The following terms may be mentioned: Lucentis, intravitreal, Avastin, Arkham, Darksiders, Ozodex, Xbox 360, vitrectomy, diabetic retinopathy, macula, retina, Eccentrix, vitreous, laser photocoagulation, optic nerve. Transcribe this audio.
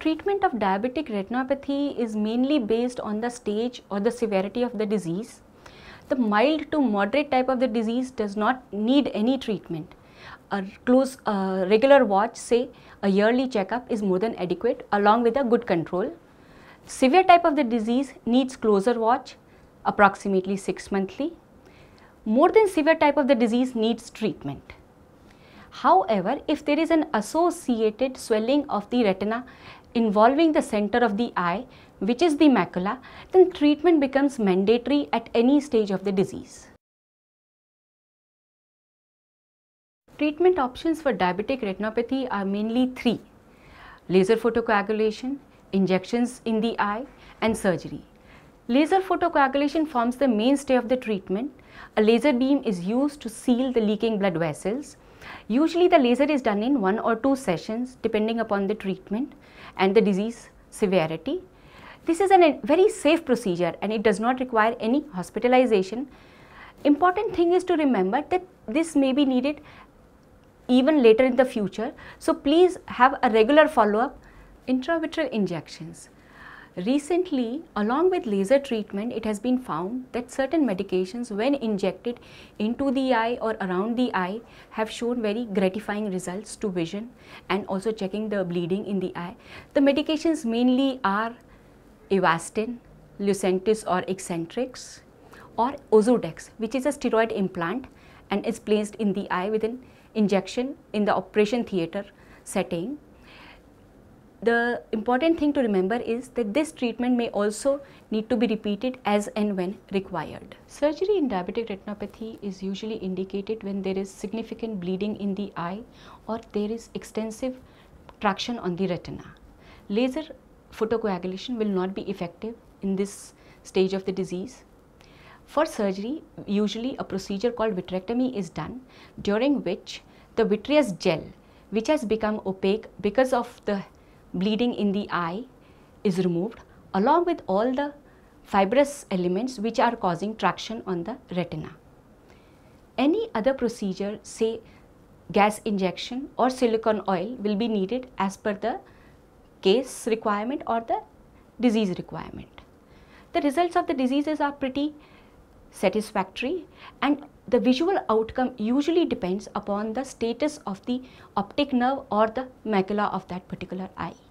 Treatment of diabetic retinopathy is mainly based on the stage or the severity of the disease. The mild to moderate type of the disease does not need any treatment. A close regular watch, say a yearly checkup, is more than adequate along with a good control. Severe type of the disease needs closer watch, approximately 6 monthly. More than severe type of the disease needs treatment. However, if there is an associated swelling of the retina involving the center of the eye, which is the macula, then treatment becomes mandatory at any stage of the disease. Treatment options for diabetic retinopathy are mainly 3: laser photocoagulation, injections in the eye, and surgery. Laser photocoagulation forms the mainstay of the treatment. A laser beam is used to seal the leaking blood vessels. Usually the laser is done in 1 or 2 sessions depending upon the treatment and the disease severity. This is a very safe procedure and it does not require any hospitalization. Important thing is to remember that this may be needed even later in the future, so please have a regular follow-up. Intravitreal injections. Recently, along with laser treatment, it has been found that certain medications, when injected into the eye or around the eye, have shown very gratifying results to vision and also checking the bleeding in the eye. The medications mainly are Avastin, Lucentis or Eccentrix, or Ozodex, which is a steroid implant and is placed in the eye with an injection in the operation theater setting. The important thing to remember is that this treatment may also need to be repeated as and when required. Surgery in diabetic retinopathy is usually indicated when there is significant bleeding in the eye or there is extensive traction on the retina. Laser photocoagulation will not be effective in this stage of the disease. For surgery, usually a procedure called vitrectomy is done, during which the vitreous gel, which has become opaque because of the bleeding in the eye, is removed along with all the fibrous elements which are causing traction on the retina. Any other procedure, say gas injection or silicone oil, will be needed as per the case requirement or the disease requirement. The results of the diseases are pretty satisfactory, and the visual outcome usually depends upon the status of the optic nerve or the macula of that particular eye.